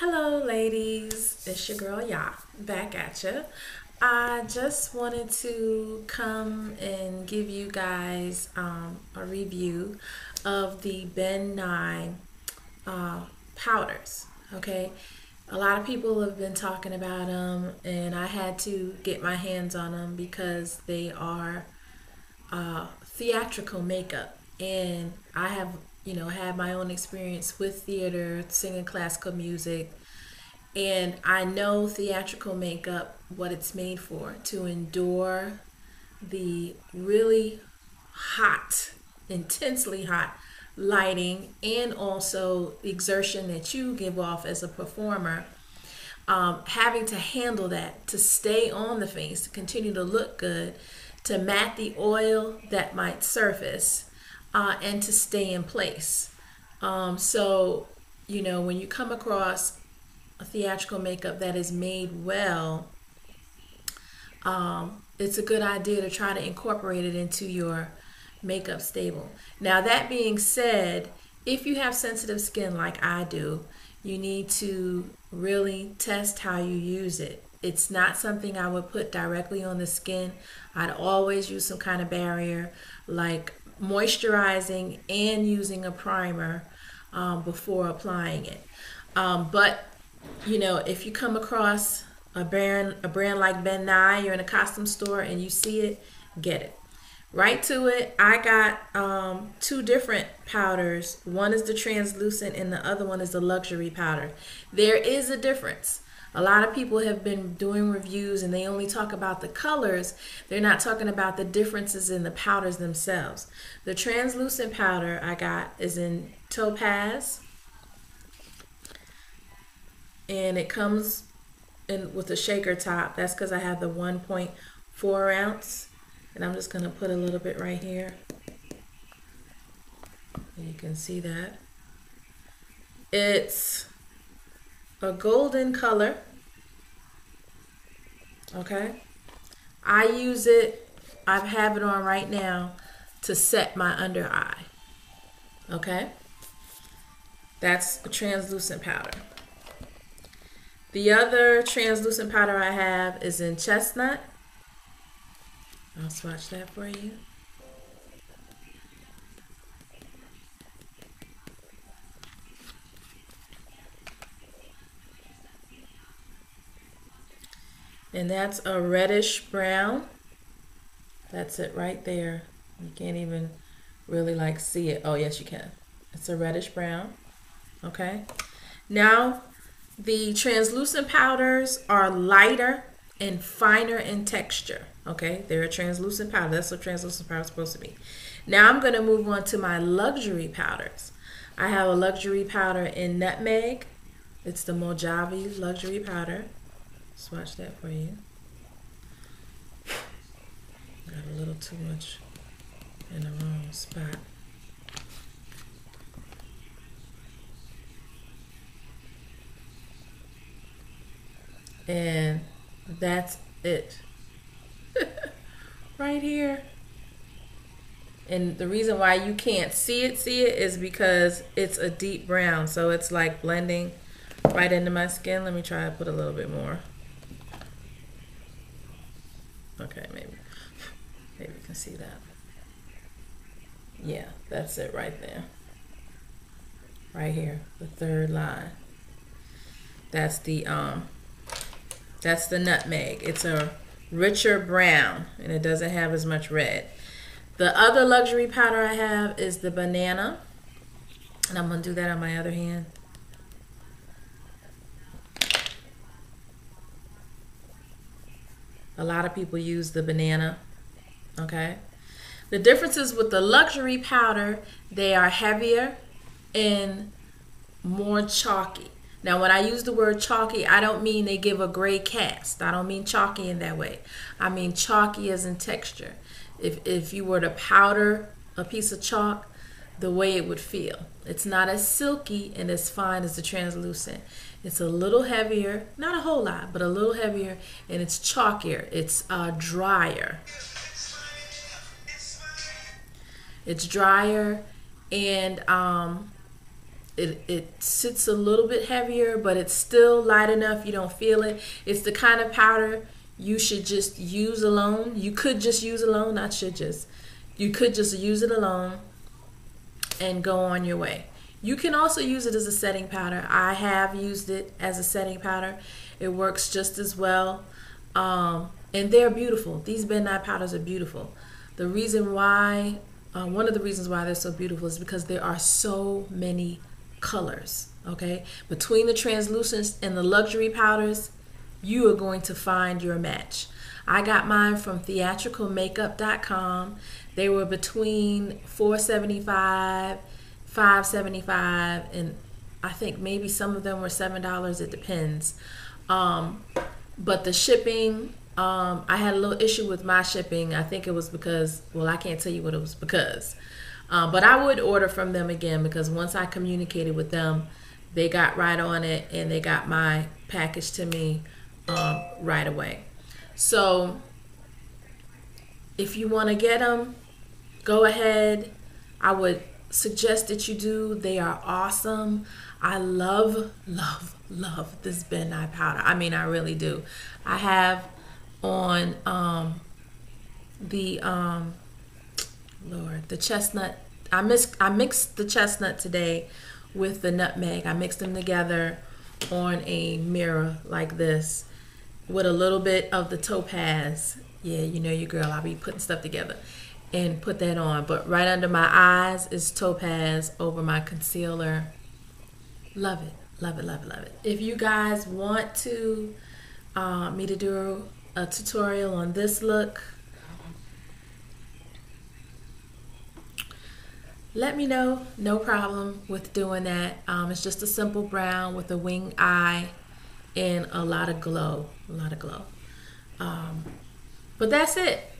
Hello ladies, it's your girl Ya, back at ya. I just wanted to come and give you guys a review of the Ben Nye powders, okay? A lot of people have been talking about them and I had to get my hands on them because they are theatrical makeup, and I have had my own experience with theater, singing classical music, and I know theatrical makeup, what it's made for, to endure the really hot, intensely hot lighting, and also the exertion that you give off as a performer, having to handle that, to stay on the face, to continue to look good, to matte the oil that might surface, and to stay in place. So, when you come across a theatrical makeup that is made well, it's a good idea to try to incorporate it into your makeup stable. Now, that being said, if you have sensitive skin like I do, you need to really test how you use it. It's not something I would put directly on the skin. I'd always use some kind of barrier, like moisturizing and using a primer before applying it. But if you come across a brand like Ben Nye, you're in a costume store and you see it, get it. Right to it. I got two different powders. One is the translucent and the other one is the luxury powder. There is a difference. A lot of people have been doing reviews and they only talk about the colors. They're not talking about the differences in the powders themselves. The translucent powder I got is in Topaz, and it comes in with a shaker top. That's because I have the 1.4 ounce, and I'm just going to put a little bit right here. You can see that. It's a golden color, okay? I use it, I have it on right now to set my under eye, okay? That's a translucent powder. The other translucent powder I have is in Chestnut. I'll swatch that for you. And that's a reddish brown. That's it right there. You can't even really see it. Oh yes, you can. It's a reddish brown, okay? Now, the translucent powders are lighter and finer in texture, okay? They're a translucent powder. That's what translucent powder is supposed to be. Now I'm gonna move on to my luxury powders. I have a luxury powder in Nutmeg. It's the Mojave Luxury Powder. Swatch that for you. Got a little too much in the wrong spot. And that's it. Right here. And the reason why you can't see it is because it's a deep brown. So it's like blending right into my skin. Let me try to put a little bit more. Okay, maybe you can see that. Yeah, that's it right there. Right here, the third line. That's the Nutmeg. It's a richer brown and it doesn't have as much red. The other luxury powder I have is the Banana, and I'm gonna do that on my other hand. A lot of people use the Banana, okay? The differences with the luxury powder, they are heavier and more chalky. Now, when I use the word chalky, I don't mean they give a gray cast. I don't mean chalky in that way. I mean chalky as in texture. If you were to powder a piece of chalk, the way it would feel. It's not as silky and as fine as the translucent. It's a little heavier, not a whole lot, but a little heavier, and it's chalkier, it's drier. It's drier, and It sits a little bit heavier, but it's still light enough you don't feel it. It's the kind of powder you should just use alone. You could just use alone, not should just. You could just use it alone and go on your way. You can also use it as a setting powder. I have used it as a setting powder. It works just as well. And they're beautiful. These Ben Nye powders are beautiful. The reason why, one of the reasons why they're so beautiful is because there are so many colors, okay? Between the translucents and the luxury powders, you are going to find your match. I got mine from theatricalmakeup.com. They were between $4.75, $5.75, and I think maybe some of them were $7, it depends. But the shipping, I had a little issue with my shipping. I think it was because, well, I can't tell you what it was because. But I would order from them again, because once I communicated with them, they got right on it and they got my package to me right away. So if you want to get them, go ahead. I would suggest that you do. They are awesome. I love, love, love this Ben Nye powder. I mean, I really do. I have on the chestnut. I mixed the chestnut today with the nutmeg. I mixed them together on a mirror like this with a little bit of the topaz. Yeah, you know your girl, I'll be putting stuff together and put that on. But right under my eyes is topaz over my concealer. Love it, love it, love it, love it. If you guys want to me to do a tutorial on this look, let me know. No problem with doing that. It's just a simple brown with a wing eye and a lot of glow. But that's it.